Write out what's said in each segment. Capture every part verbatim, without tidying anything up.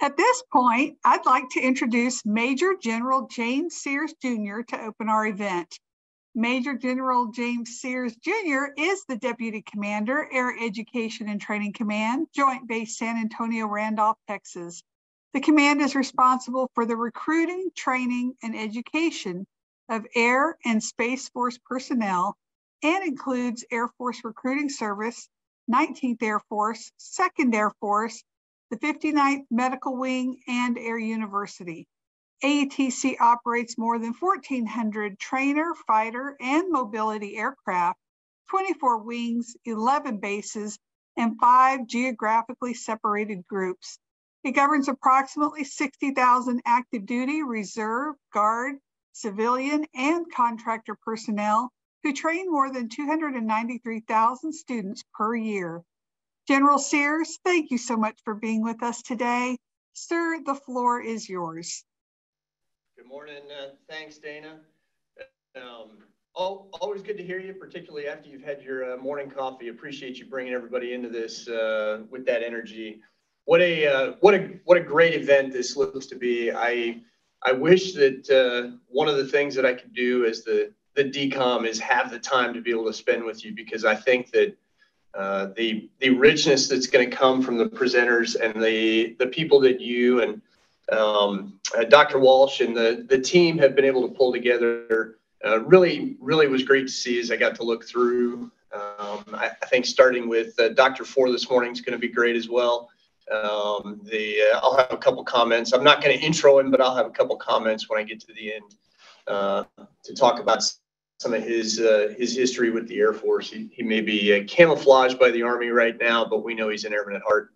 At this point, I'd like to introduce Major General James Sears Junior to open our event. Major General James Sears Junior is the Deputy Commander, Air Education and Training Command, Joint Base San Antonio-Randolph, Texas. The command is responsible for the recruiting, training, and education of Air and Space Force personnel and includes Air Force Recruiting Service, nineteenth Air Force, Second Air Force, the fifty-ninth Medical Wing, and Air University. A A T C operates more than fourteen hundred trainer, fighter, and mobility aircraft, twenty-four wings, eleven bases, and five geographically separated groups. It governs approximately sixty thousand active duty, reserve, guard, civilian, and contractor personnel who train more than two hundred ninety-three thousand students per year. General Sears, thank you so much for being with us today. Sir, the floor is yours. Good morning. Uh, thanks, Dana. Um, all, always good to hear you, particularly after you've had your uh, morning coffee. Appreciate you bringing everybody into this uh, with that energy. What a uh, what a what a great event this looks to be. I I wish that uh, one of the things that I could do as the the D COM is have the time to be able to spend with you, because I think that. Uh, the the richness that's going to come from the presenters and the the people that you and um, uh, Doctor Walsh and the the team have been able to pull together uh, really really was great to see as I got to look through. Um, I, I think starting with uh, Doctor Fore this morning is going to be great as well. Um, the uh, I'll have a couple comments. I'm not going to intro him, but I'll have a couple comments when I get to the end uh, to talk about some of his uh, his history with the Air Force. He, he may be uh, camouflaged by the Army right now, but we know he's an airman at heart.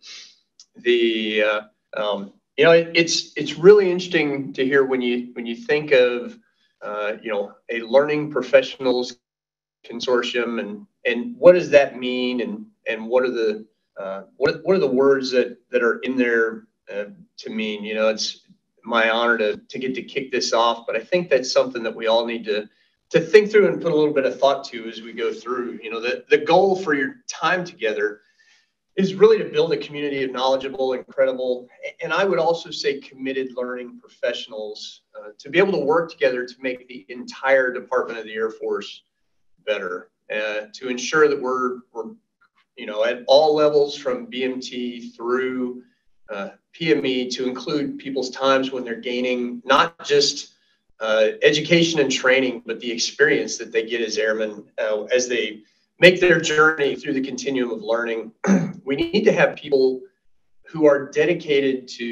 The uh, um, you know it, it's it's really interesting to hear when you when you think of uh, you know a learning professionals consortium and and what does that mean and and what are the uh, what what are the words that that are in there uh, to mean. You know, it's my honor to to get to kick this off, but I think that's something that we all need to. to think through and put a little bit of thought to as we go through. You know, the, the goal for your time together is really to build a community of knowledgeable, incredible, and I would also say committed learning professionals uh, to be able to work together to make the entire Department of the Air Force better, uh, to ensure that we're, we're, you know, at all levels from B M T through uh, P M E to include people's times when they're gaining not just Uh, education and training, but the experience that they get as airmen uh, as they make their journey through the continuum of learning. We need to have people who are dedicated to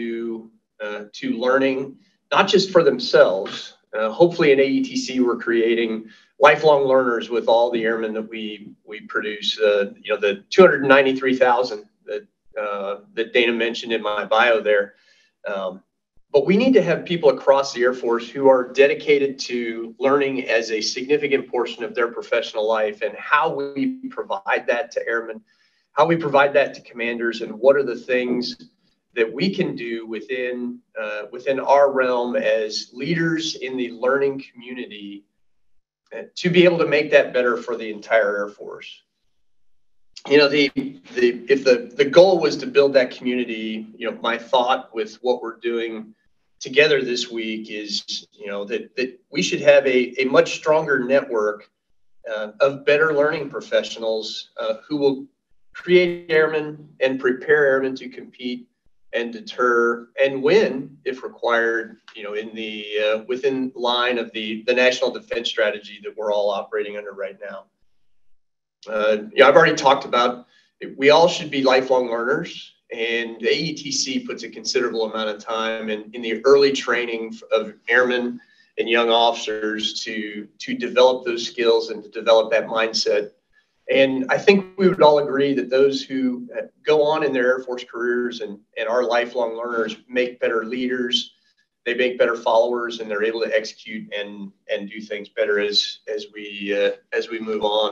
uh, to learning, not just for themselves. Uh, hopefully, in A E T C, we're creating lifelong learners with all the airmen that we we produce. Uh, you know, the two hundred ninety-three thousand that uh, that Dana mentioned in my bio there. Um, But we need to have people across the Air Force who are dedicated to learning as a significant portion of their professional life, and how we provide that to airmen, how we provide that to commanders, and what are the things that we can do within, uh, within our realm as leaders in the learning community to be able to make that better for the entire Air Force. You know, the the if the, the goal was to build that community, you know, my thought with what we're doing together this week is, you know, that, that we should have a, a much stronger network uh, of better learning professionals uh, who will create airmen and prepare airmen to compete and deter and win if required, you know, in the uh, within line of the, the national defense strategy that we're all operating under right now. Uh, yeah, I've already talked about we all should be lifelong learners, and the A E T C puts a considerable amount of time in, in the early training of airmen and young officers to to develop those skills and to develop that mindset. And I think we would all agree that those who go on in their Air Force careers and, and are lifelong learners make better leaders, they make better followers, and they're able to execute and and do things better as as we uh, as we move on.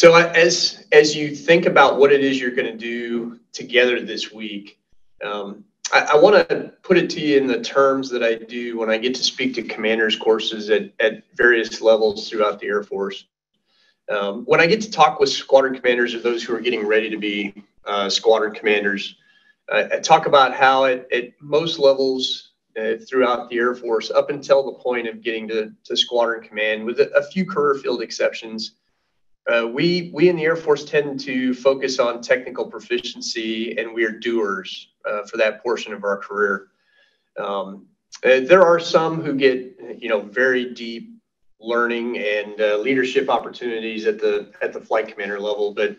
So as as you think about what it is you're going to do together this week, um, I, I want to put it to you in the terms that I do when I get to speak to commanders courses at, at various levels throughout the Air Force. Um, when I get to talk with squadron commanders or those who are getting ready to be uh, squadron commanders, uh, I talk about how at, at most levels uh, throughout the Air Force, up until the point of getting to, to squadron command, with a, a few career field exceptions, uh, we, we in the Air Force tend to focus on technical proficiency, and we are doers uh, for that portion of our career. Um, uh, there are some who get, you know, very deep learning and uh, leadership opportunities at the at the flight commander level, but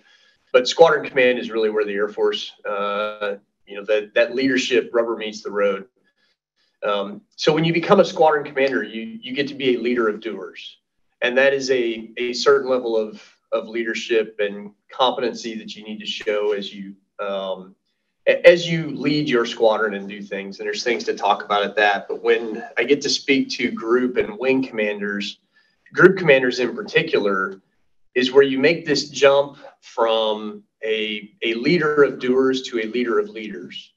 but squadron command is really where the Air Force, uh, you know, that that leadership rubber meets the road. Um, so when you become a squadron commander, you you get to be a leader of doers, and that is a a certain level of of leadership and competency that you need to show as you um, as you lead your squadron and do things. And there's things to talk about at that. But when I get to speak to group and wing commanders, group commanders in particular, is where you make this jump from a, a leader of doers to a leader of leaders.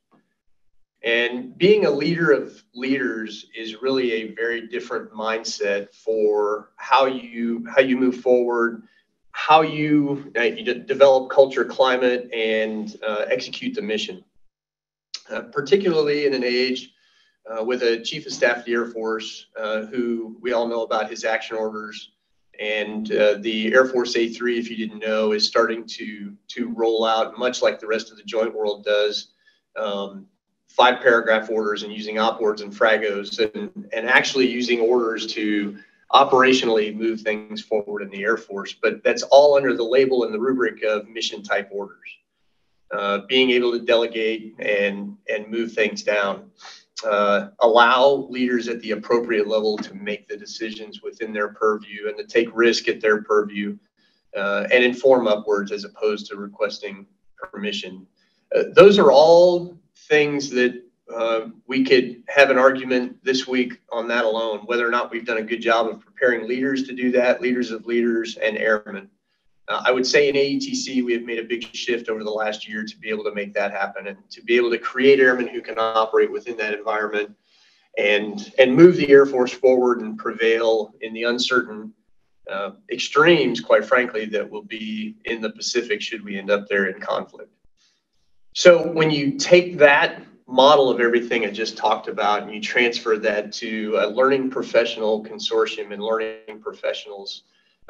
And being a leader of leaders is really a very different mindset for how you, how you move forward, how you, uh, you develop culture, climate, and uh, execute the mission. Uh, particularly in an age uh, with a Chief of Staff of the Air Force, uh, who we all know about his action orders, and uh, the Air Force A three, if you didn't know, is starting to to roll out, much like the rest of the joint world does, um, five paragraph orders, and using op orders and fragos, and, and actually using orders to operationally move things forward in the Air Force. But that's all under the label and the rubric of mission type orders, uh, being able to delegate and and move things down, uh, allow leaders at the appropriate level to make the decisions within their purview and to take risk at their purview, uh, and inform upwards as opposed to requesting permission. Uh, those are all things that Uh, we could have an argument this week on that alone, whether or not we've done a good job of preparing leaders to do that, leaders of leaders, and airmen. Uh, I would say in A E T C, we have made a big shift over the last year to be able to make that happen and to be able to create airmen who can operate within that environment and, and move the Air Force forward and prevail in the uncertain uh, extremes, quite frankly, that will be in the Pacific should we end up there in conflict. So when you take that model of everything I just talked about, and you transfer that to a learning professional consortium and learning professionals.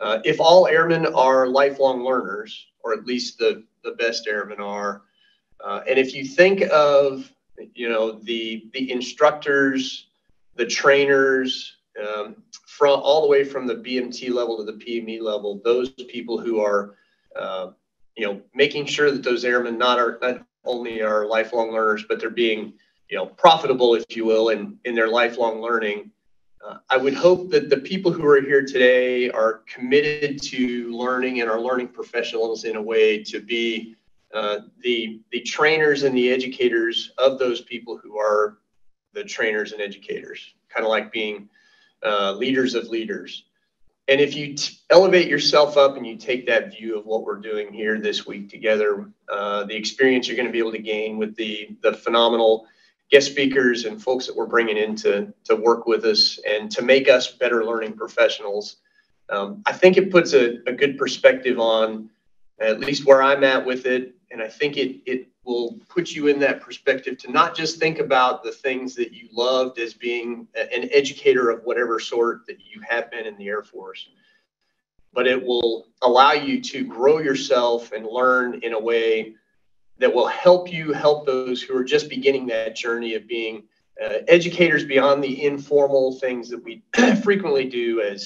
Uh, if all airmen are lifelong learners, or at least the, the best airmen are, uh, and if you think of, you know, the, the instructors, the trainers, um, from all the way from the B M T level to the P M E level, those people who are, uh, you know, making sure that those airmen not are not only are lifelong learners, but they're being, you know, profitable, if you will, in, in their lifelong learning. Uh, I would hope that the people who are here today are committed to learning and are learning professionals in a way to be uh, the, the trainers and the educators of those people who are the trainers and educators, kind of like being uh, leaders of leaders. And if you t elevate yourself up and you take that view of what we're doing here this week together, uh, the experience you're going to be able to gain with the, the phenomenal guest speakers and folks that we're bringing in to, to work with us and to make us better learning professionals, um, I think it puts a, a good perspective on at least where I'm at with it. And I think it, it will put you in that perspective to not just think about the things that you loved as being an educator of whatever sort that you have been in the Air Force, but it will allow you to grow yourself and learn in a way that will help you help those who are just beginning that journey of being uh, educators beyond the informal things that we frequently do as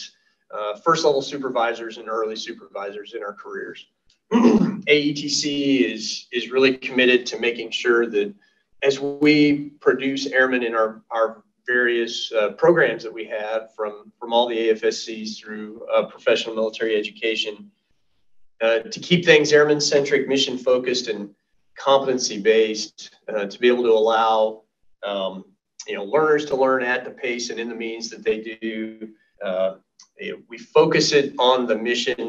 uh, first level supervisors and early supervisors in our careers. A E T C is is really committed to making sure that as we produce airmen in our, our various uh, programs that we have from, from all the A F S Cs through uh, professional military education, uh, to keep things airmen-centric, mission-focused, and competency-based, uh, to be able to allow um, you know, learners to learn at the pace and in the means that they do. Uh, We focus it on the mission,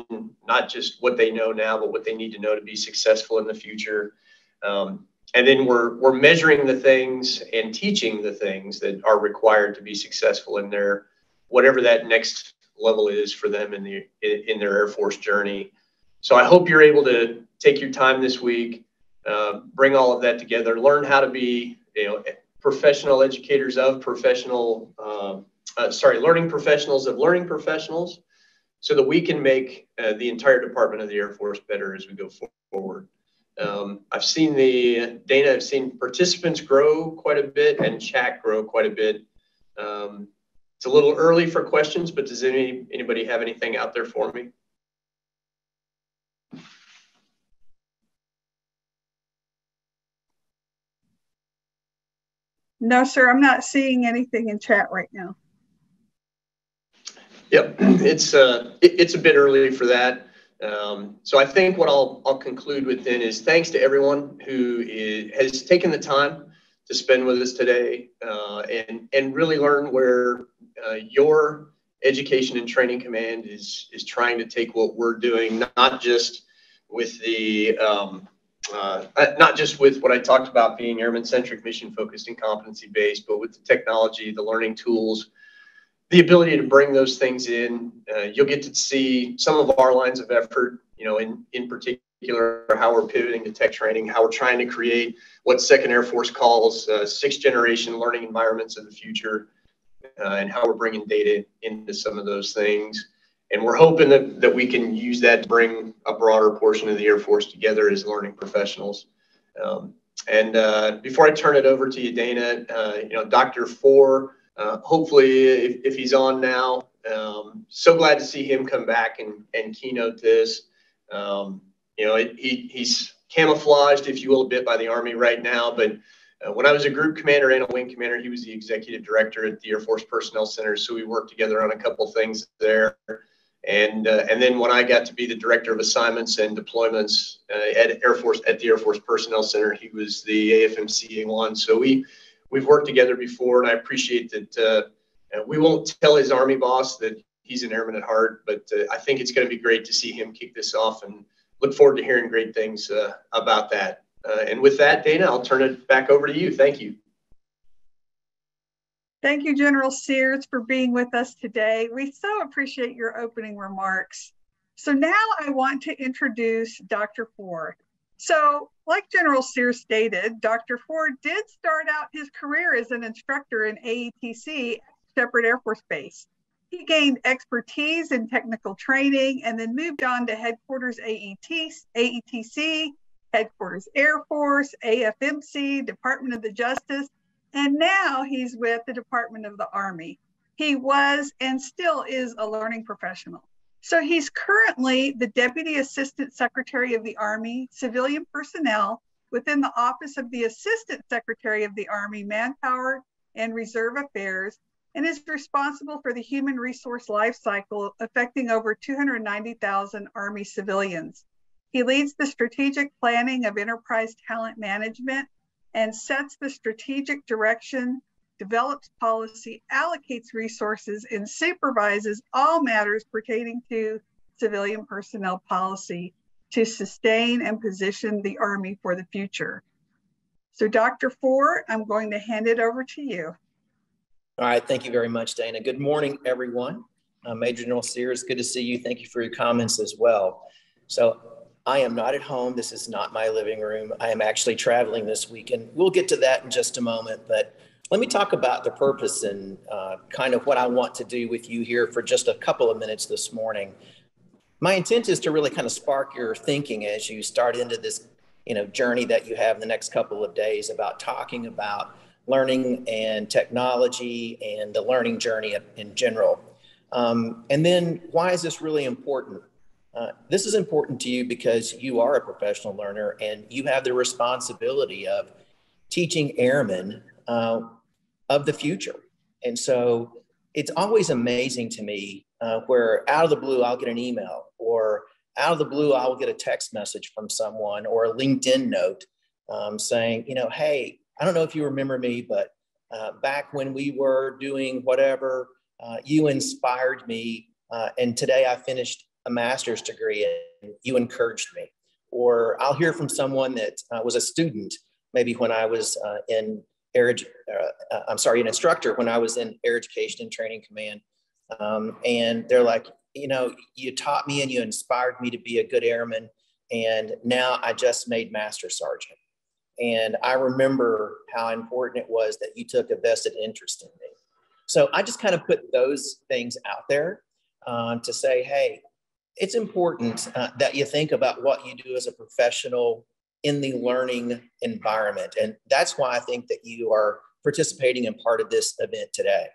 not just what they know now, but what they need to know to be successful in the future. Um, and then we're, we're measuring the things and teaching the things that are required to be successful in their, whatever that next level is for them in, the, in their Air Force journey. So I hope you're able to take your time this week, uh, bring all of that together, learn how to be, you know, professional educators of professional, uh, uh, sorry, learning professionals of learning professionals, so that we can make uh, the entire Department of the Air Force better as we go forward. Um, I've seen the Dana, I've seen participants grow quite a bit and chat grow quite a bit. Um, it's a little early for questions, but does any, anybody have anything out there for me? No, sir, I'm not seeing anything in chat right now. Yep, it's, uh, it, it's a bit early for that. Um, so I think what I'll, I'll conclude with then is thanks to everyone who is, has taken the time to spend with us today uh, and, and really learn where uh, your Education and Training Command is, is trying to take what we're doing, not just with the, um, uh, not just with what I talked about being airman-centric, mission-focused and competency-based, but with the technology, the learning tools, the ability to bring those things in. Uh, you'll get to see some of our lines of effort, you know, in, in particular, how we're pivoting to tech training, how we're trying to create what Second Air Force calls uh, sixth generation learning environments of the future, uh, and how we're bringing data into some of those things. And we're hoping that, that we can use that to bring a broader portion of the Air Force together as learning professionals. Um, and uh, before I turn it over to you, Dana, uh, you know, Doctor Fore, Uh, hopefully, if, if he's on now, um, so glad to see him come back and, and keynote this. Um, you know, it, he, he's camouflaged, if you will, a bit by the Army right now. But uh, when I was a group commander and a wing commander, he was the executive director at the Air Force Personnel Center. So we worked together on a couple things there. And uh, and then when I got to be the director of assignments and deployments uh, at Air Force at the Air Force Personnel Center, he was the A F M C one. So we. We've worked together before, and I appreciate that. Uh, we won't tell his Army boss that he's an airman at heart, but uh, I think it's going to be great to see him kick this off, and look forward to hearing great things uh, about that. Uh, and with that, Dana, I'll turn it back over to you. Thank you. Thank you, General Sears, for being with us today. We so appreciate your opening remarks. So now I want to introduce Doctor Fore. So, like General Sears stated, Doctor Fore did start out his career as an instructor in A E T C at Sheppard Air Force Base. He gained expertise in technical training and then moved on to Headquarters A E T C, Headquarters Air Force, A F M C, Department of the Justice, and now he's with the Department of the Army. He was and still is a learning professional. So he's currently the Deputy Assistant Secretary of the Army Civilian Personnel within the Office of the Assistant Secretary of the Army Manpower and Reserve Affairs, and is responsible for the human resource life cycle affecting over two hundred ninety thousand Army civilians. He leads the strategic planning of enterprise talent management and sets the strategic direction, develops policy, allocates resources, and supervises all matters pertaining to civilian personnel policy to sustain and position the Army for the future. So Doctor Fore, I'm going to hand it over to you. All right, thank you very much, Dana. Good morning, everyone. Uh, Major General Sears, good to see you. Thank you for your comments as well. So I am not at home. This is not my living room. I am actually traveling this weekend. We'll get to that in just a moment, but let me talk about the purpose and uh, kind of what I want to do with you here for just a couple of minutes this morning. My intent is to really kind of spark your thinking as you start into this, you know, journey that you have in the next couple of days about talking about learning and technology and the learning journey in general. Um, and then why is this really important? Uh, this is important to you because you are a professional learner and you have the responsibility of teaching airmen uh, of the future. And so it's always amazing to me uh, where out of the blue, I'll get an email, or out of the blue, I'll get a text message from someone or a LinkedIn note um, saying, you know, hey, I don't know if you remember me, but uh, back when we were doing whatever, uh, you inspired me. Uh, and today I finished a master's degree and you encouraged me. Or I'll hear from someone that uh, was a student, maybe when I was uh, in Air, uh, I'm sorry, an instructor when I was in Air Education and Training Command. Um, and they're like, you know, you taught me and you inspired me to be a good airman. And now I just made Master Sergeant. And I remember how important it was that you took a vested interest in me. So I just kind of put those things out there um, to say, hey, it's important uh, that you think about what you do as a professional in the learning environment. And that's why I think that you are participating in part of this event today.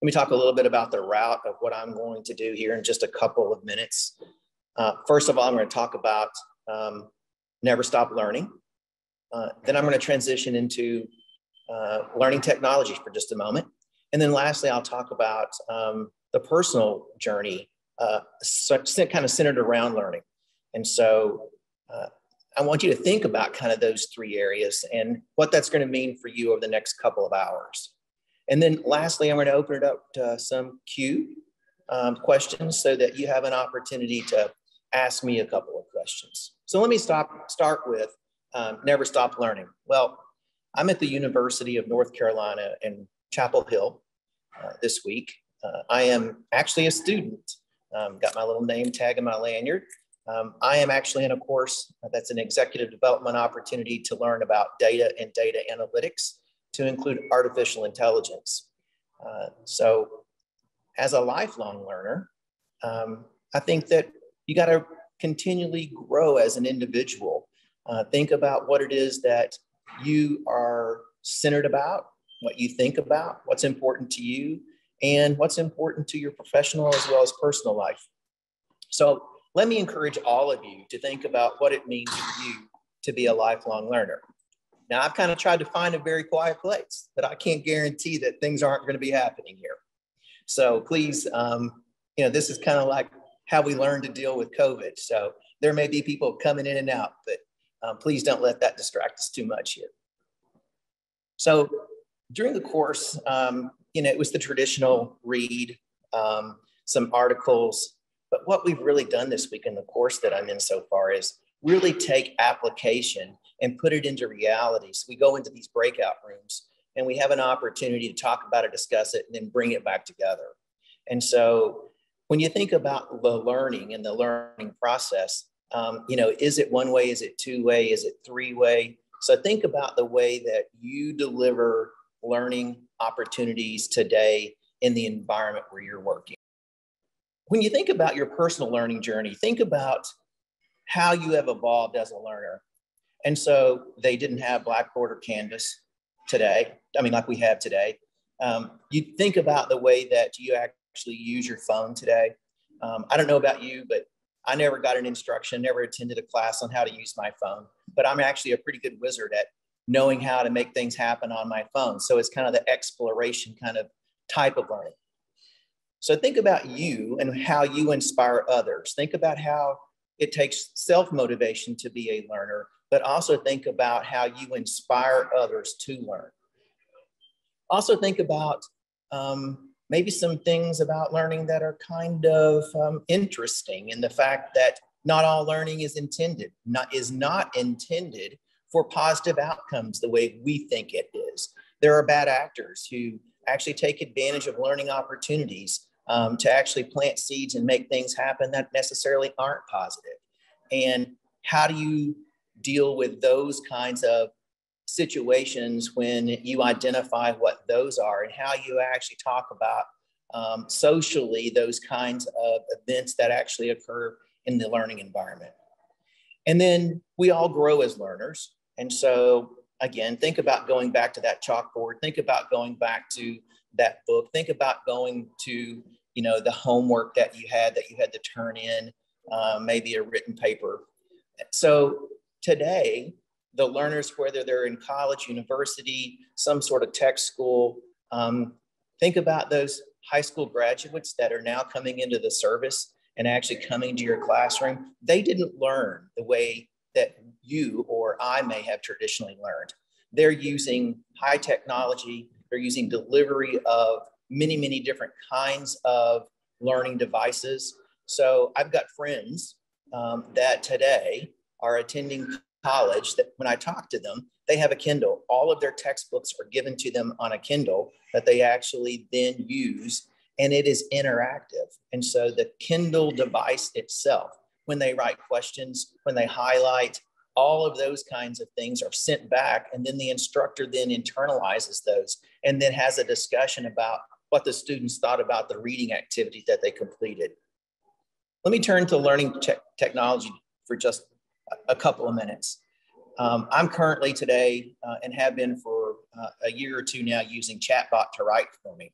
Let me talk a little bit about the route of what I'm going to do here in just a couple of minutes. Uh, first of all, I'm going to talk about um, never stop learning. Uh, then I'm going to transition into uh, learning technology for just a moment. And then lastly, I'll talk about um, the personal journey, uh, so, kind of centered around learning. And so uh, I want you to think about kind of those three areas and what that's going to mean for you over the next couple of hours. And then lastly, I'm going to open it up to some Q um, questions so that you have an opportunity to ask me a couple of questions. So let me stop, start with um, never stop learning. Well, I'm at the University of North Carolina in Chapel Hill uh, this week. Uh, I am actually a student. Um, got my little name tag in my lanyard. Um, I am actually in a course that's an executive development opportunity to learn about data and data analytics, to include artificial intelligence. Uh, so as a lifelong learner, um, I think that you gotta continually grow as an individual. Uh, think about what it is that you are centered about, what you think about, what's important to you, and what's important to your professional as well as personal life. So let me encourage all of you to think about what it means for you to be a lifelong learner. Now, I've kind of tried to find a very quiet place, but I can't guarantee that things aren't going to be happening here. So please, um, you know, this is kind of like how we learn to deal with COVID. So there may be people coming in and out, but um, please don't let that distract us too much here. So during the course, um, you know, it was the traditional read, um, some articles, but what we've really done this week in the course that I'm in so far is really take application and put it into reality. So we go into these breakout rooms and we have an opportunity to talk about it, discuss it, and then bring it back together. And so when you think about the learning and the learning process, um, you know, is it one way? Is it two way? Is it three way? So think about the way that you deliver learning opportunities today in the environment where you're working. When you think about your personal learning journey, think about how you have evolved as a learner. And so they didn't have Blackboard or Canvas today. I mean, like we have today. Um, you think about the way that you actually use your phone today. Um, I don't know about you, but I never got an instruction, never attended a class on how to use my phone, but I'm actually a pretty good wizard at knowing how to make things happen on my phone. So it's kind of the exploration kind of type of learning. So think about you and how you inspire others. Think about how it takes self-motivation to be a learner, but also think about how you inspire others to learn. Also think about um, maybe some things about learning that are kind of um, interesting in the fact that not all learning is intended, not, is not intended for positive outcomes the way we think it is. There are bad actors who actually take advantage of learning opportunities um, to actually plant seeds and make things happen that necessarily aren't positive. And how do you deal with those kinds of situations when you identify what those are and how you actually talk about um, socially those kinds of events that actually occur in the learning environment. And then we all grow as learners. And so again, think about going back to that chalkboard, think about going back to that book, think about going to, you know, the homework that you had, that you had to turn in, uh, maybe a written paper. So today, the learners, whether they're in college, university, some sort of tech school, um, think about those high school graduates that are now coming into the service and actually coming to your classroom. They didn't learn the way that you or I may have traditionally learned. They're using high technology. They're using delivery of many, many different kinds of learning devices. So I've got friends um, that today are attending college that when I talk to them, they have a Kindle. All of their textbooks are given to them on a Kindle that they actually then use, and it is interactive. And so the Kindle device itself when they write questions, when they highlight, all of those kinds of things are sent back. And then the instructor then internalizes those and then has a discussion about what the students thought about the reading activity that they completed. Let me turn to learning te- technology for just a couple of minutes. Um, I'm currently today uh, and have been for uh, a year or two now using Chatbot to write for me.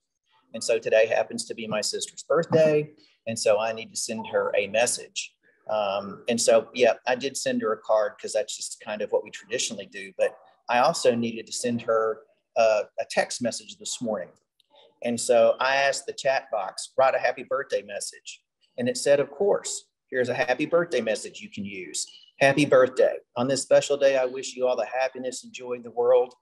And so today happens to be my sister's birthday. And so I need to send her a message. Um, and so, yeah, I did send her a card because that's just kind of what we traditionally do. But I also needed to send her uh, a text message this morning. And so I asked the chat box, write a happy birthday message. And it said, of course, here's a happy birthday message you can use. Happy birthday. On this special day, I wish you all the happiness and joy in the world.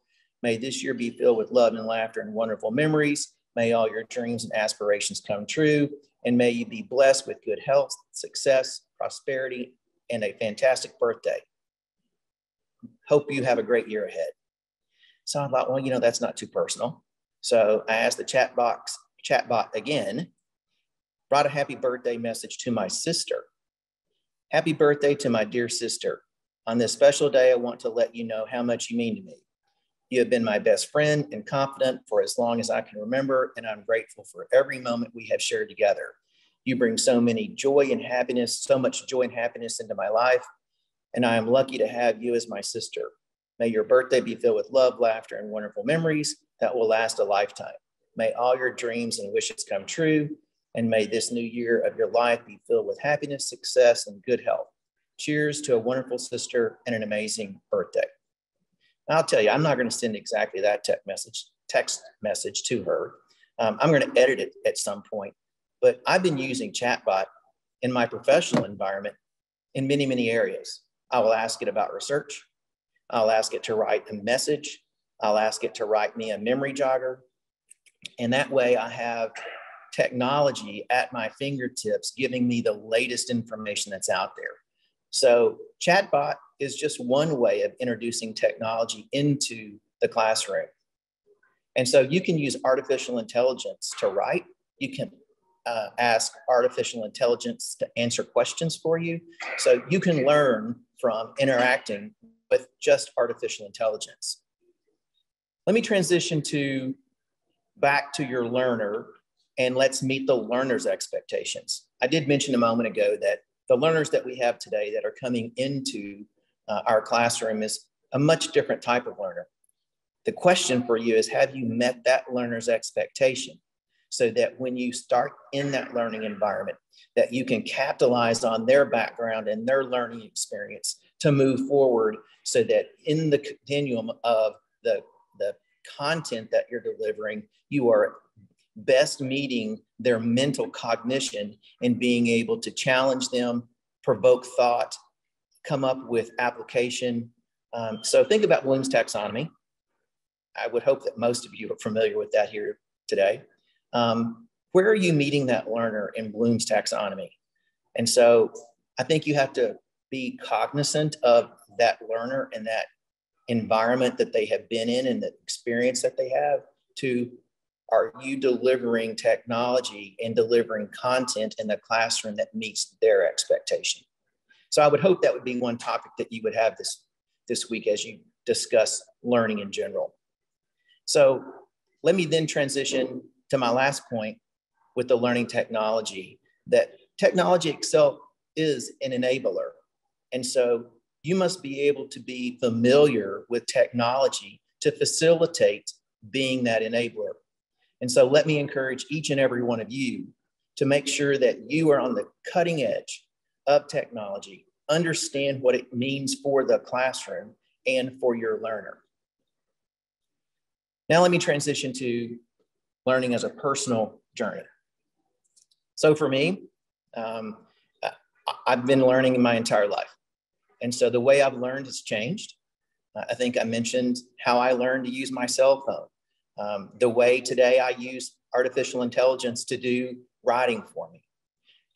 May this year be filled with love and laughter and wonderful memories. May all your dreams and aspirations come true. And may you be blessed with good health, success, prosperity, and a fantastic birthday. Hope you have a great year ahead. So I thought, well, you know, that's not too personal. So I asked the chat box, chatbot again, brought a happy birthday message to my sister. Happy birthday to my dear sister. On this special day, I want to let you know how much you mean to me. You have been my best friend and confidant for as long as I can remember, and I'm grateful for every moment we have shared together. You bring so many joy and happiness, so much joy and happiness into my life, and I am lucky to have you as my sister. May your birthday be filled with love, laughter, and wonderful memories that will last a lifetime. May all your dreams and wishes come true, and may this new year of your life be filled with happiness, success, and good health. Cheers to a wonderful sister and an amazing birthday. I'll tell you, I'm not going to send exactly that text message, text message to her. Um, I'm going to edit it at some point, but I've been using Chatbot in my professional environment in many, many areas. I will ask it about research. I'll ask it to write a message. I'll ask it to write me a memory jogger. And that way I have technology at my fingertips giving me the latest information that's out there. So Chatbot is just one way of introducing technology into the classroom. And so you can use artificial intelligence to write. You can uh, ask artificial intelligence to answer questions for you. So you can learn from interacting with just artificial intelligence. Let me transition to back to your learner, and let's meet the learner's expectations. I did mention a moment ago that the learners that we have today that are coming into uh, our classroom is a much different type of learner. The question for you is, have you met that learner's expectation so that when you start in that learning environment, that you can capitalize on their background and their learning experience to move forward so that in the continuum of the, the content that you're delivering, you are best meeting their mental cognition and being able to challenge them, provoke thought, come up with application. Um, so think about Bloom's taxonomy. I would hope that most of you are familiar with that here today. Um, where are you meeting that learner in Bloom's taxonomy? And so I think you have to be cognizant of that learner and that environment that they have been in and the experience that they have to. Are you delivering technology and delivering content in the classroom that meets their expectation? So I would hope that would be one topic that you would have this, this week as you discuss learning in general. So let me then transition to my last point with the learning technology, that technology itself is an enabler. And so you must be able to be familiar with technology to facilitate being that enabler. And so let me encourage each and every one of you to make sure that you are on the cutting edge of technology, understand what it means for the classroom and for your learner. Now let me transition to learning as a personal journey. So for me, um, I've been learning my entire life. And so the way I've learned has changed. I think I mentioned how I learned to use my cell phone. Um, the way today I use artificial intelligence to do writing for me.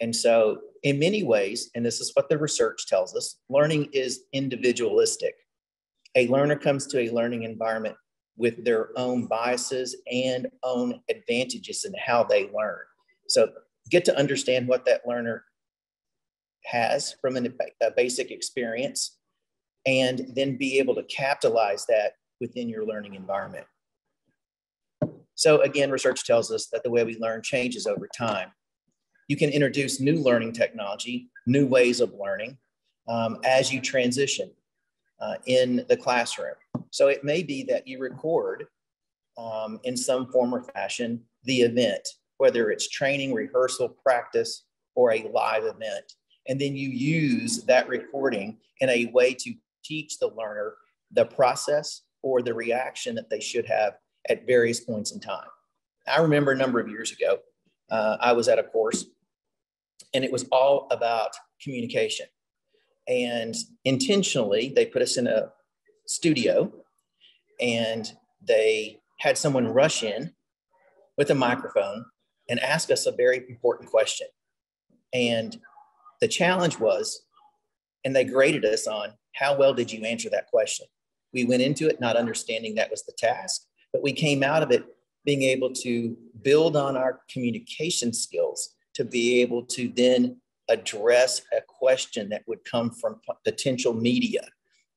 And so in many ways, and this is what the research tells us, learning is individualistic. A learner comes to a learning environment with their own biases and own advantages in how they learn. So get to understand what that learner has from an, a basic experience, and then be able to capitalize that within your learning environment. So again, research tells us that the way we learn changes over time. You can introduce new learning technology, new ways of learning um, as you transition uh, in the classroom. So it may be that you record um, in some form or fashion the event, whether it's training, rehearsal, practice, or a live event. And then you use that recording in a way to teach the learner the process or the reaction that they should have at various points in time. I remember a number of years ago, uh, I was at a course and it was all about communication. And intentionally, they put us in a studio and they had someone rush in with a microphone and ask us a very important question. And the challenge was, and they graded us on, how well did you answer that question? We went into it not understanding that was the task, but we came out of it being able to build on our communication skills to be able to then address a question that would come from potential media.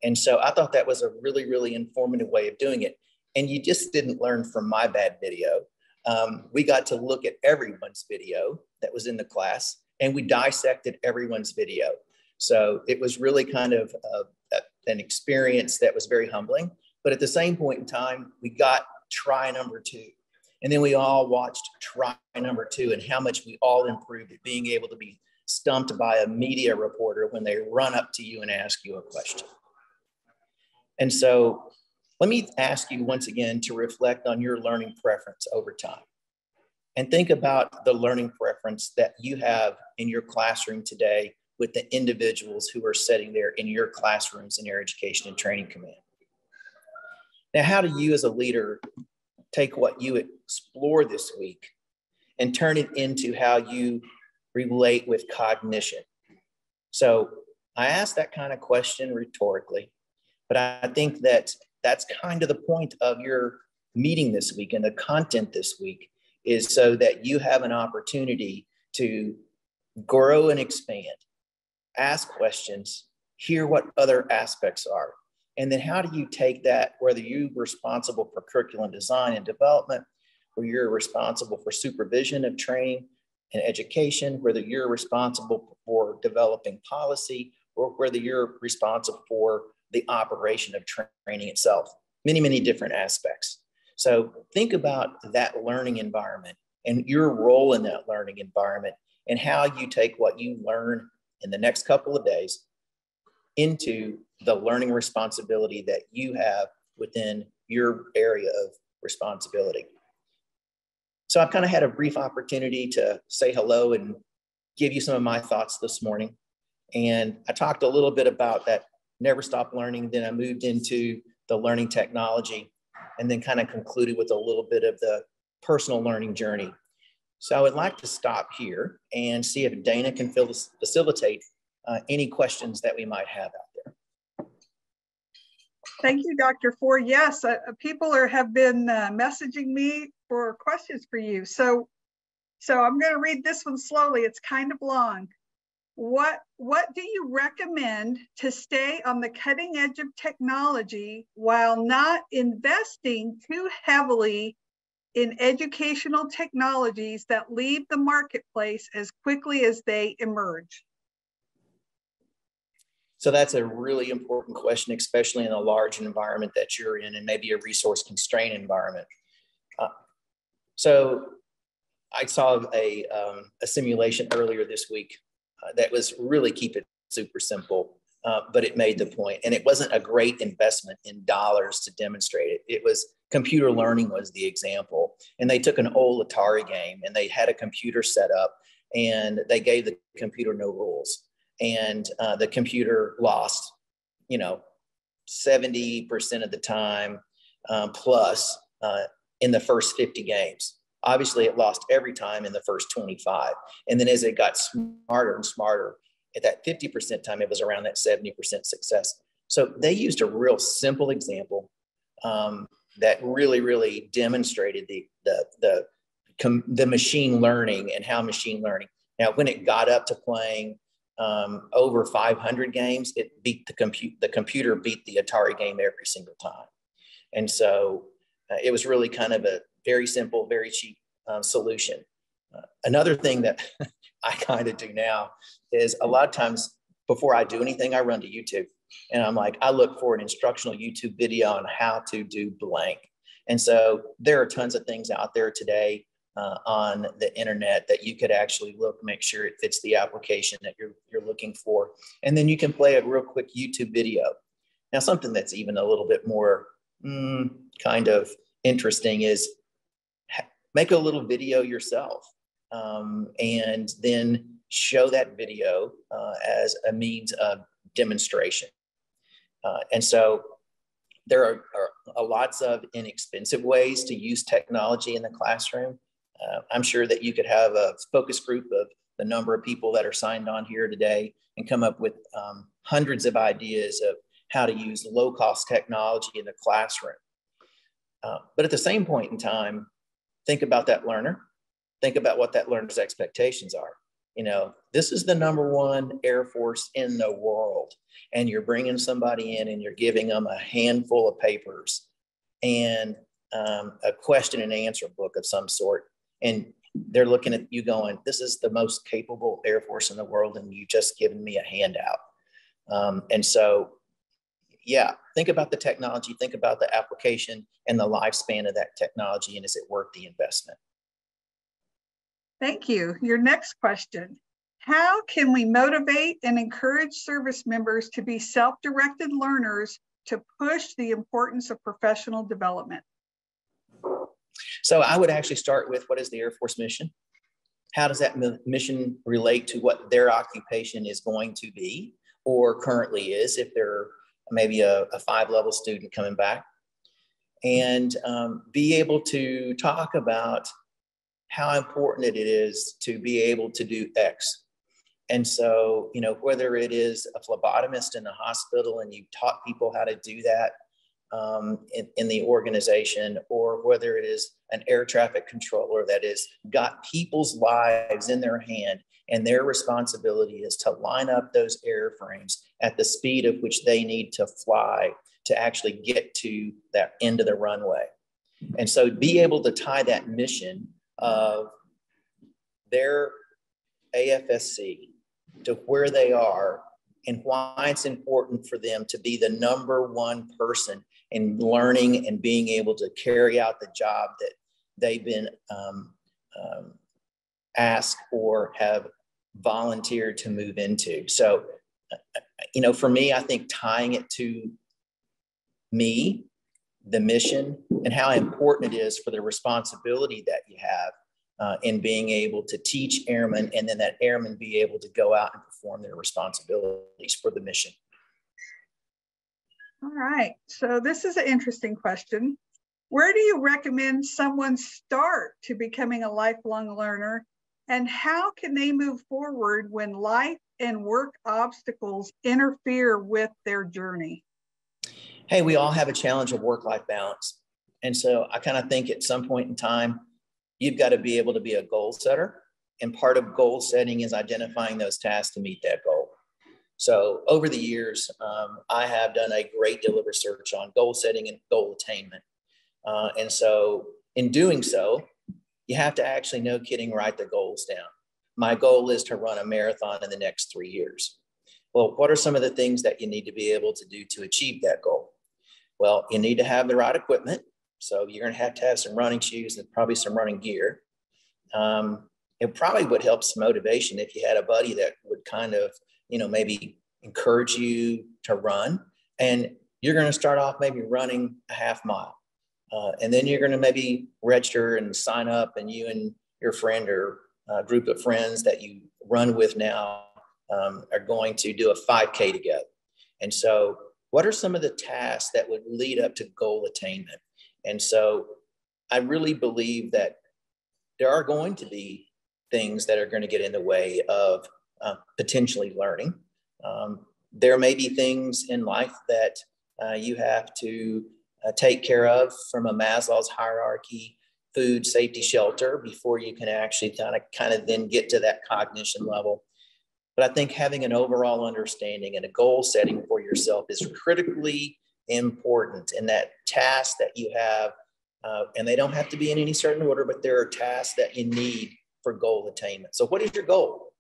And so I thought that was a really, really informative way of doing it. And you just didn't learn from my bad video. Um, we got to look at everyone's video that was in the class, and we dissected everyone's video. So it was really kind of a, a, an experience that was very humbling. But at the same point in time, we got try number two. And then we all watched try number two and how much we all improved at being able to be stumped by a media reporter when they run up to you and ask you a question. And so let me ask you once again to reflect on your learning preference over time. And think about the learning preference that you have in your classroom today with the individuals who are sitting there in your classrooms in Air Education and Training Command. Now, how do you as a leader take what you explore this week and turn it into how you relate with cognition? So I asked that kind of question rhetorically, but I think that that's kind of the point of your meeting this week and the content this week, is so that you have an opportunity to grow and expand, ask questions, hear what other aspects are. And then how do you take that, whether you're responsible for curriculum design and development, or you're responsible for supervision of training and education, whether you're responsible for developing policy, or whether you're responsible for the operation of tra- training itself, many, many different aspects. So think about that learning environment and your role in that learning environment and how you take what you learn in the next couple of days into the learning responsibility that you have within your area of responsibility. So I've kind of had a brief opportunity to say hello and give you some of my thoughts this morning. And I talked a little bit about that never stop learning, then I moved into the learning technology, and then kind of concluded with a little bit of the personal learning journey. So I would like to stop here and see if Dana can facilitate uh, any questions that we might have out there. Thank you, Doctor Fore. Yes, uh, people are, have been uh, messaging me for questions for you. So, so I'm gonna read this one slowly, it's kind of long. What, what do you recommend to stay on the cutting edge of technology while not investing too heavily in educational technologies that leave the marketplace as quickly as they emerge? So that's a really important question, especially in a large environment that you're in and maybe a resource-constrained environment. Uh, so I saw a, um, a simulation earlier this week Uh, that was really keep it super simple, uh, but it made the point. And it wasn't a great investment in dollars to demonstrate it. It was computer learning was the example. And they took an old Atari game and they had a computer set up and they gave the computer no rules. And uh, the computer lost, you know, seventy percent of the time um, plus uh, in the first fifty games. Obviously, it lost every time in the first twenty-five. And then as it got smarter and smarter, at that fifty percent time, it was around that seventy percent success. So they used a real simple example um, that really, really demonstrated the, the, the, com the machine learning and how machine learning. Now, when it got up to playing um, over five hundred games, it beat the compute. The computer beat the Atari game every single time. And so uh, it was really kind of a very simple, very cheap um, solution. Uh, another thing that I kind of do now is a lot of times before I do anything, I run to YouTube and I'm like, I look for an instructional YouTube video on how to do blank. And so there are tons of things out there today uh, on the internet that you could actually look, make sure it fits the application that you're, you're looking for. And then you can play a real quick YouTube video. Now, something that's even a little bit more mm, kind of interesting is make a little video yourself. Um, and then show that video uh, as a means of demonstration. Uh, and so there are, are lots of inexpensive ways to use technology in the classroom. Uh, I'm sure that you could have a focus group of the number of people that are signed on here today and come up with um, hundreds of ideas of how to use low-cost technology in the classroom. Uh, but at the same point in time, think about that learner. Think about what that learner's expectations are. You know, this is the number one Air Force in the world, and you're bringing somebody in and you're giving them a handful of papers and um, a question and answer book of some sort. And they're looking at you going, this is the most capable Air Force in the world, and you just given me a handout. Um, and so, yeah, think about the technology, think about the application and the lifespan of that technology, and is it worth the investment? Thank you. Your next question, how can we motivate and encourage service members to be self-directed learners to push the importance of professional development? So I would actually start with, what is the Air Force mission? How does that mission relate to what their occupation is going to be or currently is, if they're maybe a, a five-level student coming back? And um, be able to talk about how important it is to be able to do X. And so, you know, whether it is a phlebotomist in the hospital and you taught people how to do that um, in, in the organization, or whether it is an air traffic controller that has got people's lives in their hand and their responsibility is to line up those airframes at the speed of which they need to fly to actually get to that end of the runway. And so be able to tie that mission of their A F S C to where they are and why it's important for them to be the number one person in learning and being able to carry out the job that they've been um, um, asked or have volunteered to move into. So, you know, for me, I think tying it to me, the mission, and how important it is for the responsibility that you have uh, in being able to teach airmen, and then that airmen be able to go out and perform their responsibilities for the mission. All right, so this is an interesting question. Where do you recommend someone start to becoming a lifelong learner, and how can they move forward when life and work obstacles interfere with their journey? Hey, we all have a challenge of work-life balance. And so I kind of think at some point in time, you've got to be able to be a goal setter. And part of goal setting is identifying those tasks to meet that goal. So over the years, um, I have done a great deal of research on goal setting and goal attainment. Uh, and so in doing so, you have to actually, no kidding, write the goals down. My goal is to run a marathon in the next three years. Well, what are some of the things that you need to be able to do to achieve that goal? Well, you need to have the right equipment. So you're gonna have to have some running shoes and probably some running gear. Um, it probably would help some motivation if you had a buddy that would kind of, you know, maybe encourage you to run. And you're gonna start off maybe running a half mile. Uh, and then you're gonna maybe register and sign up, and you and your friend or a group of friends that you run with now um, are going to do a five K together. And so, what are some of the tasks that would lead up to goal attainment? And so I really believe that there are going to be things that are going to get in the way of uh, potentially learning. Um, there may be things in life that uh, you have to uh, take care of from a Maslow's hierarchy, food, safety, shelter, before you can actually kind of, kind of then get to that cognition level. But I think having an overall understanding and a goal setting for yourself is critically important in that task that you have. Uh, and they don't have to be in any certain order, but there are tasks that you need for goal attainment. So what is your goal?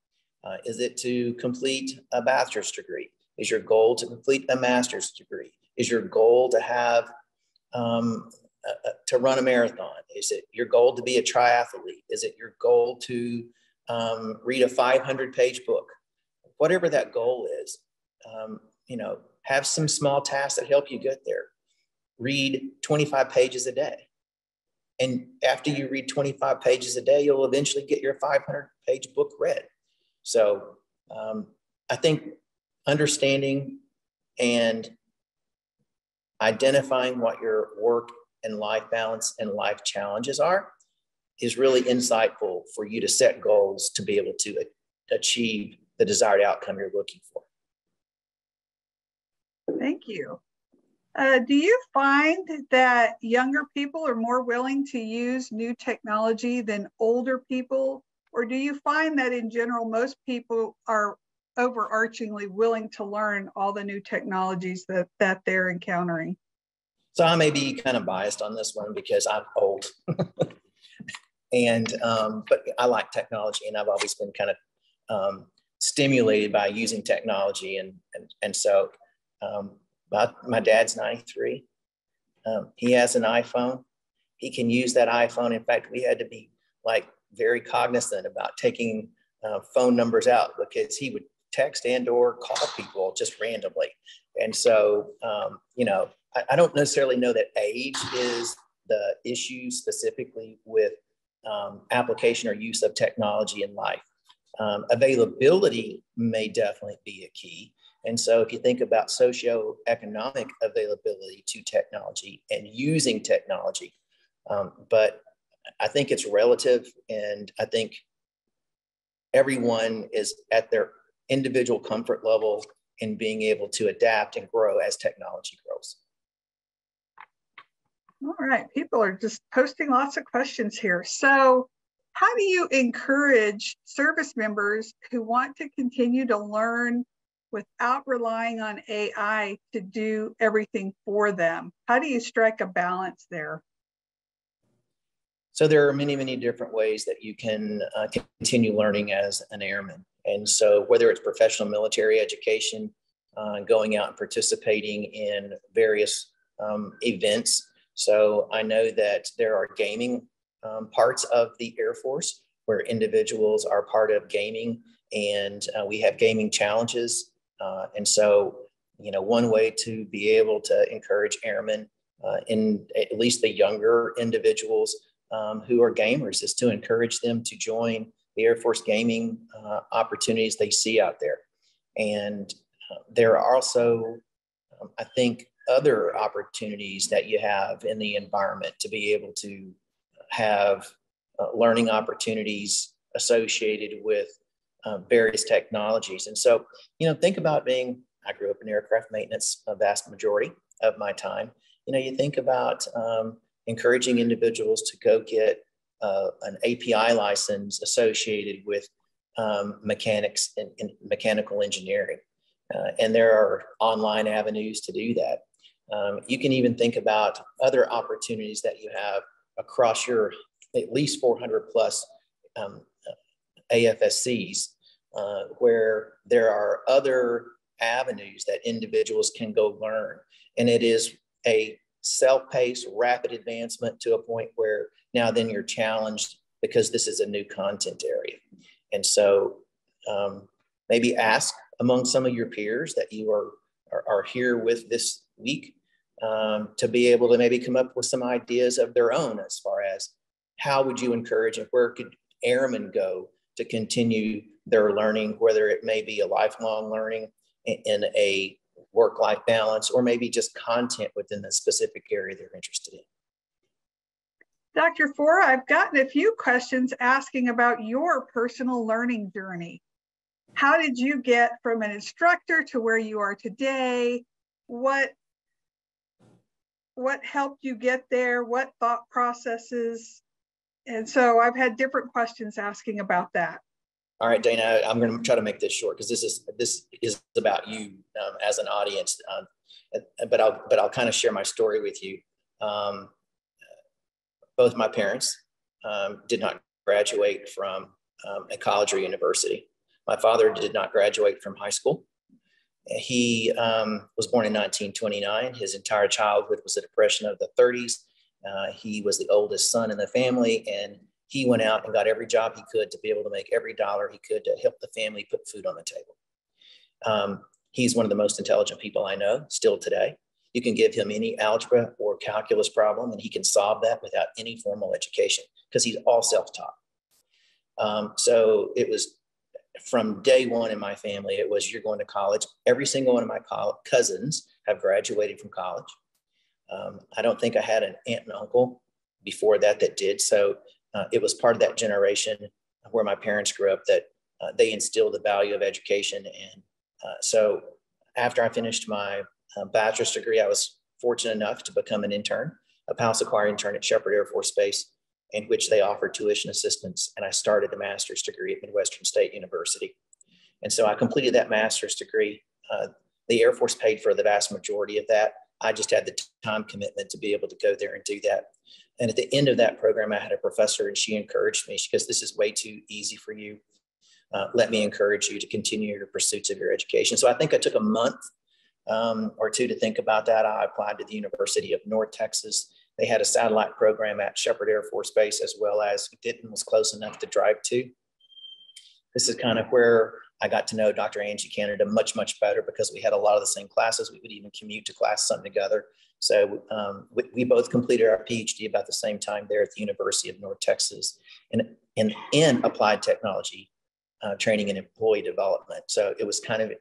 Uh, is it to complete a bachelor's degree? Is your goal to complete a master's degree? Is your goal to have, um, uh, to run a marathon? Is it your goal to be a triathlete? Is it your goal to um, read a five hundred page book? Whatever that goal is, um, you know, have some small tasks that help you get there. Read twenty-five pages a day. And after you read twenty-five pages a day, you'll eventually get your five hundred page book read. So um, I think understanding and identifying what your work and life balance and life challenges are is really insightful for you to set goals to be able to achieve the desired outcome you're looking for. Thank you. Uh, do you find that younger people are more willing to use new technology than older people? Or do you find that in general, most people are overarchingly willing to learn all the new technologies that, that they're encountering? So I may be kind of biased on this one because I'm old. and um, but I like technology, and I've always been kind of um, stimulated by using technology. And, and, and so um, my, my dad's ninety-three. Um, he has an iPhone. He can use that iPhone. In fact, we had to be like very cognizant about taking uh, phone numbers out because he would text and or call people just randomly. And so, um, you know, I, I don't necessarily know that age is the issue specifically with um, application or use of technology in life. Um, availability may definitely be a key. And so if you think about socioeconomic availability to technology and using technology, um, but I think it's relative, and I think everyone is at their individual comfort level in being able to adapt and grow as technology grows. All right, people are just posting lots of questions here. So how do you encourage service members who want to continue to learn without relying on A I to do everything for them? How do you strike a balance there? So there are many, many different ways that you can uh, continue learning as an airman. And so whether it's professional military education, uh, going out and participating in various um, events. So I know that there are gaming Um, parts of the Air Force where individuals are part of gaming, and uh, we have gaming challenges. Uh, and so, you know, one way to be able to encourage airmen, uh, in at least the younger individuals um, who are gamers, is to encourage them to join the Air Force gaming uh, opportunities they see out there. And uh, there are also, um, I think, other opportunities that you have in the environment to be able to have uh, learning opportunities associated with uh, various technologies. And so, you know, think about being, I grew up in aircraft maintenance a vast majority of my time. You know, you think about um, encouraging individuals to go get uh, an A P I license associated with um, mechanics and, and mechanical engineering. Uh, and there are online avenues to do that. Um, you can even think about other opportunities that you have across your at least four hundred plus um, A F S Cs, uh, where there are other avenues that individuals can go learn. And it is a self-paced, rapid advancement to a point where now then you're challenged because this is a new content area. And so um, maybe ask among some of your peers that you are, are, are here with this week, Um, to be able to maybe come up with some ideas of their own as far as how would you encourage and where could airmen go to continue their learning, whether it may be a lifelong learning in, in a work-life balance, or maybe just content within the specific area they're interested in. Doctor Fore, I've gotten a few questions asking about your personal learning journey. How did you get from an instructor to where you are today? What What helped you get there? What thought processes? And so I've had different questions asking about that. All right, Dana, I'm going to try to make this short because this is this is about you um, as an audience. Um, but I'll but I'll kind of share my story with you. Um, both my parents um, did not graduate from um, a college or university. My father did not graduate from high school. He um, was born in nineteen twenty-nine. His entire childhood was the Depression of the thirties. Uh, he was the oldest son in the family, and he went out and got every job he could to be able to make every dollar he could to help the family put food on the table. Um, he's one of the most intelligent people I know still today. You can give him any algebra or calculus problem, and he can solve that without any formal education because he's all self-taught. Um, so it was from day one in my family, it was you're going to college. Every single one of my cousins have graduated from college. Um, I don't think I had an aunt and uncle before that that did. So uh, it was part of that generation where my parents grew up that uh, they instilled the value of education. And uh, so after I finished my uh, bachelor's degree, I was fortunate enough to become an intern, a House Acquired intern at Sheppard Air Force Base, in which they offered tuition assistance. And I started a master's degree at Midwestern State University. And so I completed that master's degree. Uh, the Air Force paid for the vast majority of that. I just had the time commitment to be able to go there and do that. And at the end of that program, I had a professor and she encouraged me. She goes, this is way too easy for you. Uh, let me encourage you to continue your pursuits of your education. So I think I took a month um, or two to think about that. I applied to the University of North Texas. They had a satellite program at Sheppard Air Force Base, as well as Denton was close enough to drive to. This is kind of where I got to know Doctor Angie Canada much, much better because we had a lot of the same classes. We would even commute to class some together. So um, we, we both completed our PhD about the same time there at the University of North Texas in, in, in applied technology uh, training and employee development. So it was kind of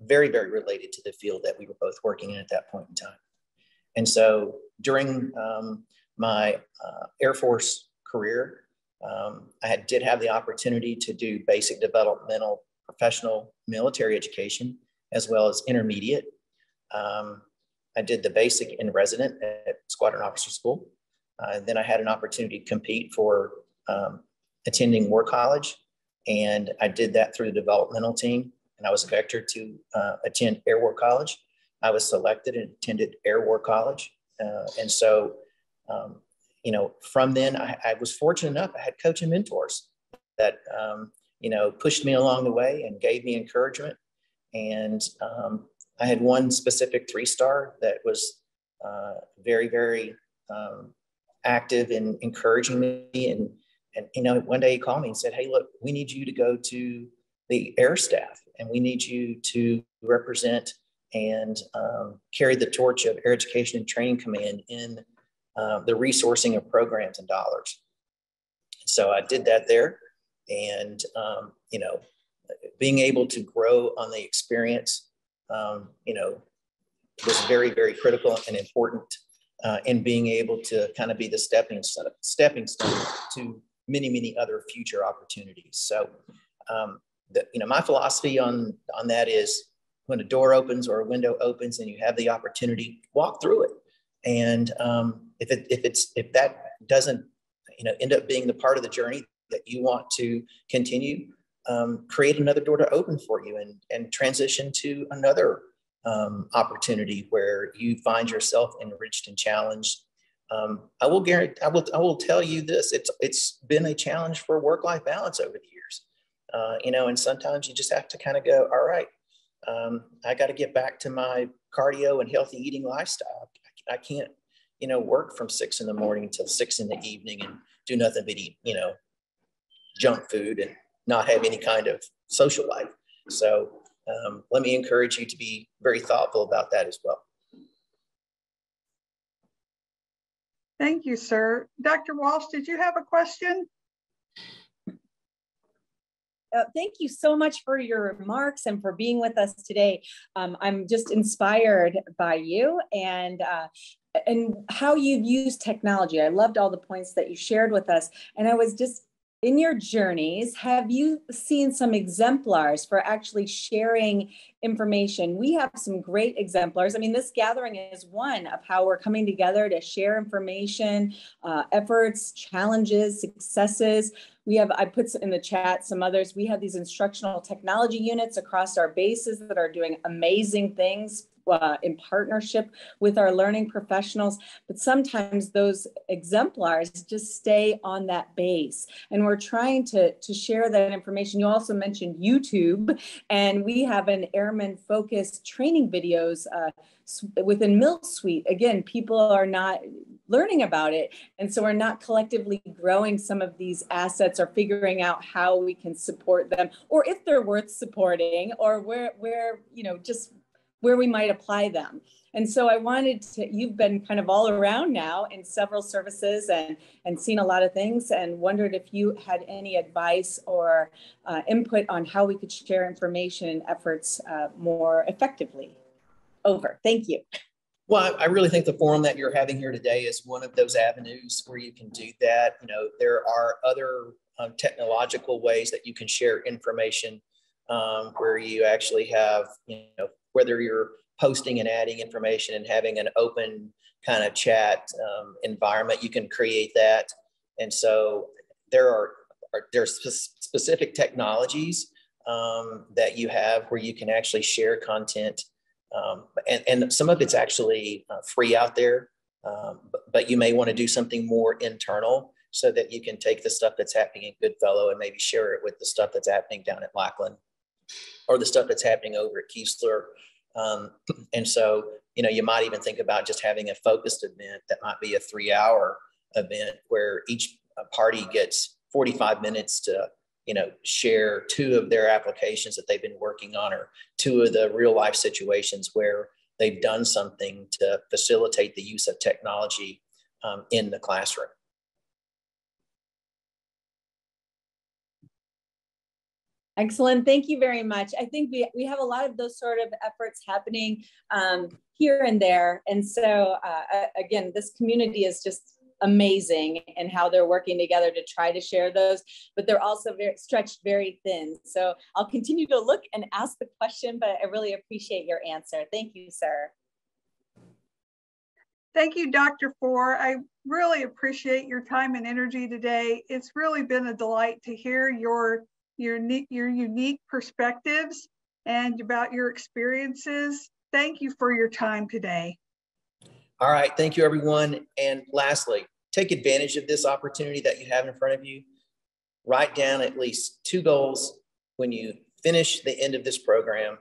very, very related to the field that we were both working in at that point in time. And so during um, my uh, Air Force career, Um, I had, did have the opportunity to do basic developmental, professional military education, as well as intermediate. Um, I did the basic in resident at Squadron Officer School. Uh, then I had an opportunity to compete for um, attending War College. And I did that through the developmental team. And I was a vector to uh, attend Air War College. I was selected and attended Air War College. Uh, and so, um, you know, from then I, I was fortunate enough, I had coaching mentors that, um, you know, pushed me along the way and gave me encouragement. And um, I had one specific three-star that was uh, very, very um, active in encouraging me. And, and, you know, one day he called me and said, hey, look, we need you to go to the air staff and we need you to represent and um, carry the torch of Air Education and Training Command in Uh, the resourcing of programs and dollars. So I did that there. And, um, you know, being able to grow on the experience, um, you know, was very, very critical and important uh, in being able to kind of be the stepping, stepping stone to many, many other future opportunities. So, um, the, you know, my philosophy on, on that is when a door opens or a window opens and you have the opportunity, walk through it. And um, if, it, if, it's, if that doesn't, you know, end up being the part of the journey that you want to continue, um, create another door to open for you and, and transition to another um, opportunity where you find yourself enriched and challenged. Um, I will guarantee, I will, I will tell you this, it's, it's been a challenge for work-life balance over the years, uh, you know, and sometimes you just have to kind of go, all right, um, I got to get back to my cardio and healthy eating lifestyle. I can't, you know, work from six in the morning till six in the evening and do nothing but eat, you know, junk food and not have any kind of social life. So um, let me encourage you to be very thoughtful about that as well. Thank you, sir. Doctor Walsh, did you have a question? Uh, thank you so much for your remarks and for being with us today. Um, I'm just inspired by you and uh, and how you've used technology. I loved all the points that you shared with us. And I was just in your journeys, have you seen some exemplars for actually sharing information? We have some great exemplars. I mean, this gathering is one of how we're coming together to share information, uh, efforts, challenges, successes. We have, I put in the chat some others, we have these instructional technology units across our bases that are doing amazing things Uh, in partnership with our learning professionals, but sometimes those exemplars just stay on that base. And we're trying to, to share that information. You also mentioned YouTube, and we have an airman-focused training videos uh, within Milk Suite. Again, people are not learning about it, and so we're not collectively growing some of these assets or figuring out how we can support them, or if they're worth supporting, or where, where you know, just where we might apply them. And so I wanted to, you've been kind of all around now in several services and, and seen a lot of things, and wondered if you had any advice or uh, input on how we could share information and efforts uh, more effectively. Over, thank you. Well, I really think the forum that you're having here today is one of those avenues where you can do that. You know, there are other um, technological ways that you can share information um, where you actually have, you know, whether you're posting and adding information and having an open kind of chat um, environment, you can create that. And so there are, are there's specific technologies um, that you have where you can actually share content. Um, and, and some of it's actually uh, free out there, um, but, but you may want to do something more internal so that you can take the stuff that's happening in Goodfellow and maybe share it with the stuff that's happening down at Lackland, or the stuff that's happening over at Keesler. Um, and so, you know, you might even think about just having a focused event that might be a three hour event where each party gets forty-five minutes to, you know, share two of their applications that they've been working on, or two of the real life situations where they've done something to facilitate the use of technology um, in the classroom. Excellent. Thank you very much. I think we, we have a lot of those sort of efforts happening um, here and there. And so, uh, again, this community is just amazing in how they're working together to try to share those, but they're also very stretched very thin. So I'll continue to look and ask the question, but I really appreciate your answer. Thank you, sir. Thank you, Doctor Fore. I really appreciate your time and energy today. It's really been a delight to hear your Your, your unique perspectives and about your experiences. Thank you for your time today. All right, thank you everyone. And lastly, take advantage of this opportunity that you have in front of you. Write down at least two goals when you finish the end of this program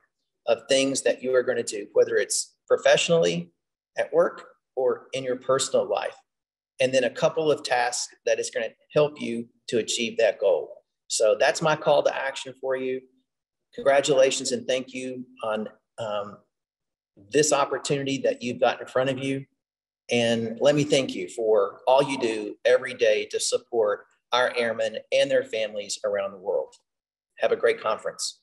of things that you are going to do, whether it's professionally at work or in your personal life. And then a couple of tasks that is going to help you to achieve that goal. So that's my call to action for you. Congratulations and thank you on um, this opportunity that you've got in front of you. And let me thank you for all you do every day to support our airmen and their families around the world. Have a great conference.